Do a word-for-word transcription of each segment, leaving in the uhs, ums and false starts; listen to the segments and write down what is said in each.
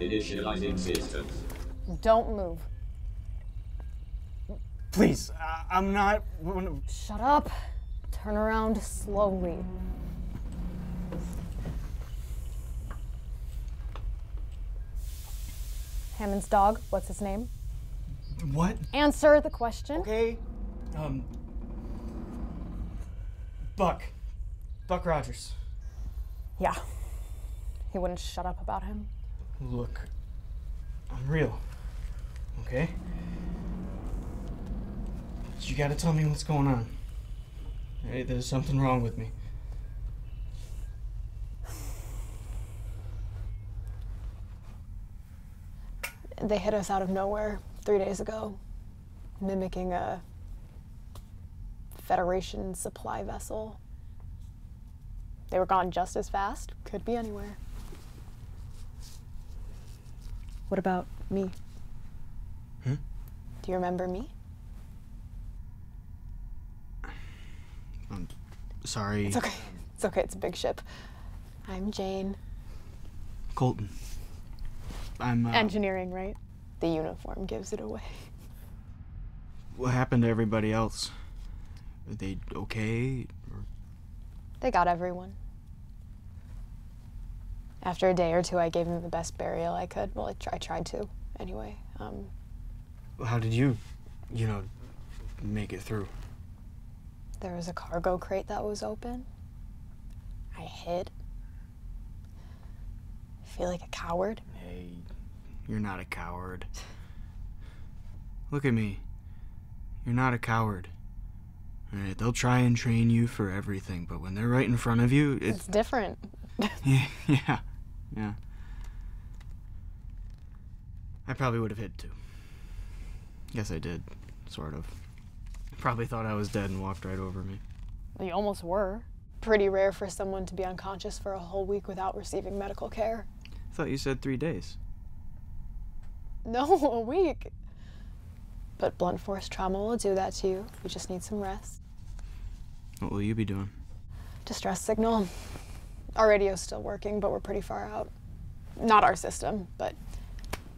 Initializing systems. Don't move. Please, uh, I'm not. Shut up. Turn around slowly. Hammond's dog, what's his name? What? Answer the question. Okay. Um. Buck. Buck Rogers. Yeah. He wouldn't shut up about him. Look, I'm real, okay? You gotta tell me what's going on. Hey, there's something wrong with me. They hit us out of nowhere three days ago, mimicking a Federation supply vessel. They were gone just as fast, could be anywhere. What about me? Hmm? Do you remember me? I'm sorry. It's okay. It's okay. It's a big ship. I'm Jane Colton. I'm uh, engineering, right? The uniform gives it away. What happened to everybody else? Are they okay? Or... They got everyone. After a day or two, I gave him the best burial I could. Well, I, tr I tried to, anyway. Um, How did you, you know, make it through? There was a cargo crate that was open. I hid. I feel like a coward. Hey, you're not a coward. Look at me. You're not a coward. All right, they'll try and train you for everything, but when they're right in front of you, it's... It's different. yeah, yeah. Yeah. I probably would have hid too. Guess I did, sort of. Probably thought I was dead and walked right over me. You almost were. Pretty rare for someone to be unconscious for a whole week without receiving medical care. I thought you said three days. No, a week. But blunt force trauma will do that to you. You just need some rest. What will you be doing? Distress signal. Our radio's still working, but we're pretty far out. Not our system, but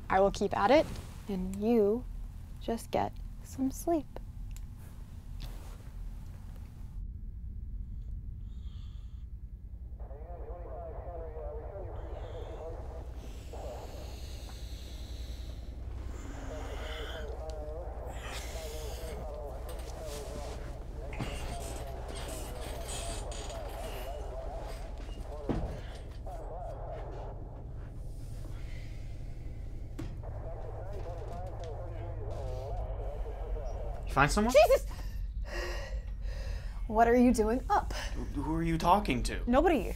I will keep at it, and you just get some sleep. Find someone? Jesus! What are you doing up? Who are you talking to? Nobody.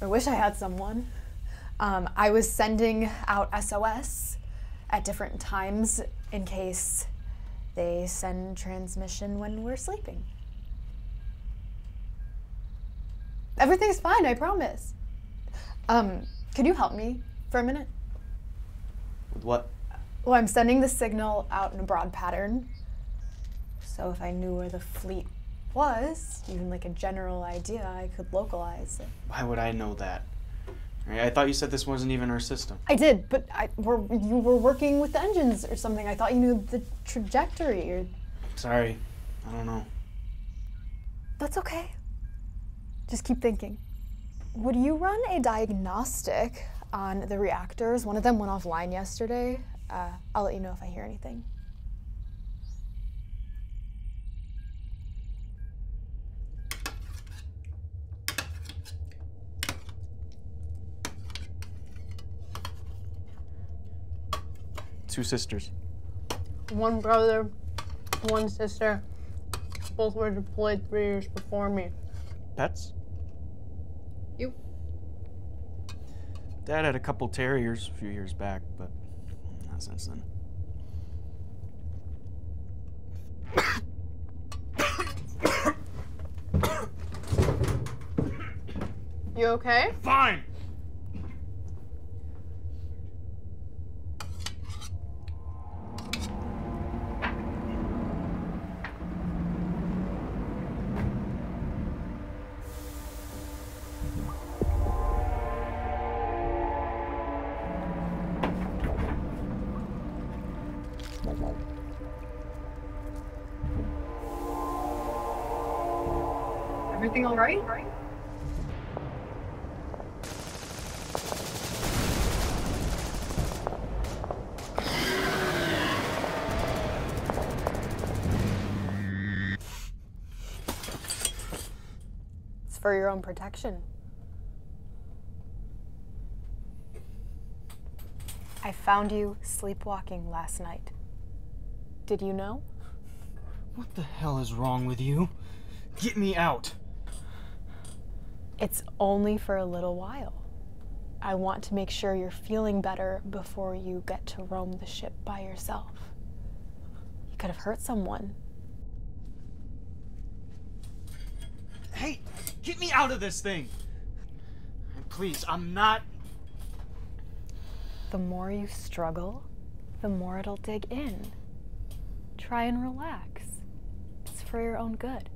I wish I had someone. Um, I was sending out S O S at different times in case they send transmission when we're sleeping. Everything's fine, I promise. Um, could you help me for a minute? With what? Well, I'm sending the signal out in a broad pattern. So if I knew where the fleet was, even like a general idea, I could localize it. Why would I know that? I thought you said this wasn't even our system. I did, but I, we're, you were working with the engines or something. I thought you knew the trajectory. Or... Sorry, I don't know. That's okay. Just keep thinking. Would you run a diagnostic on the reactors? One of them went offline yesterday. Uh, I'll let you know if I hear anything. Two sisters. One brother, one sister. Both were deployed three years before me. Pets? You. Dad had a couple terriers a few years back, but not since then. You okay? Fine! Everything all right? Right? It's for your own protection. I found you sleepwalking last night. Did you know? What the hell is wrong with you? Get me out. It's only for a little while. I want to make sure you're feeling better before you get to roam the ship by yourself. You could have hurt someone. Hey, get me out of this thing! And please, I'm not... The more you struggle, the more it'll dig in. Try and relax. It's for your own good.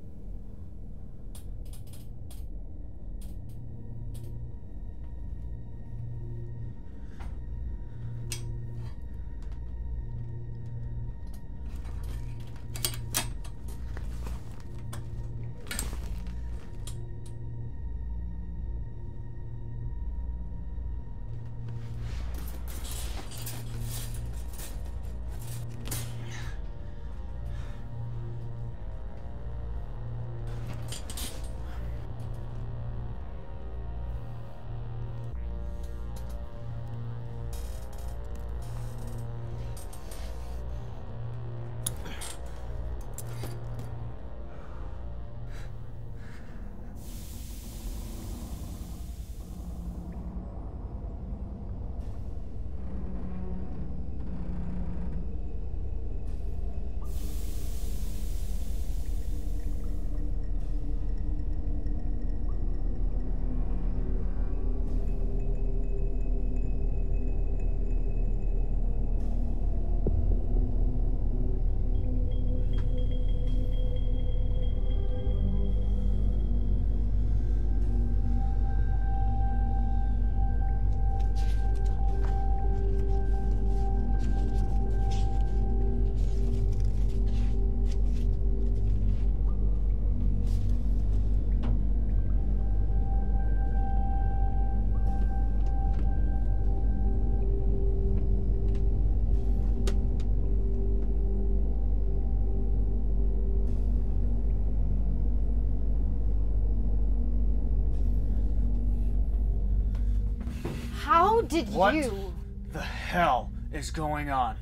How did what you? What the hell is going on?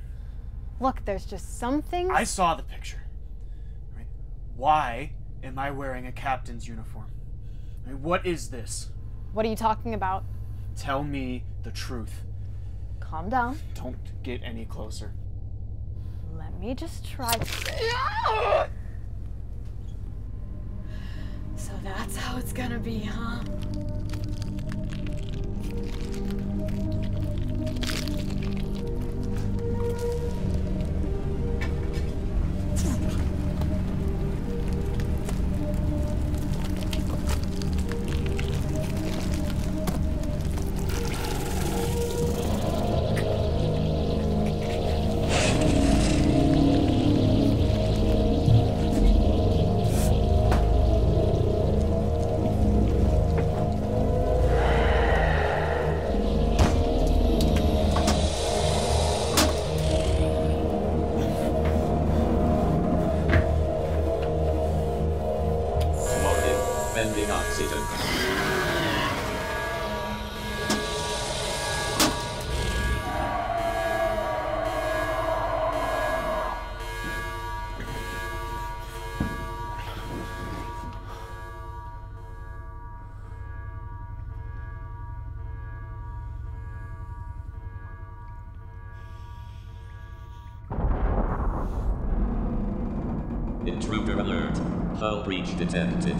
Look, there's just something. I saw the picture. Right? Why am I wearing a captain's uniform? I mean, what is this? What are you talking about? Tell me the truth. Calm down. Don't get any closer. Let me just try. To... So that's how it's gonna be, huh? Intruder alert. Hull breach detected.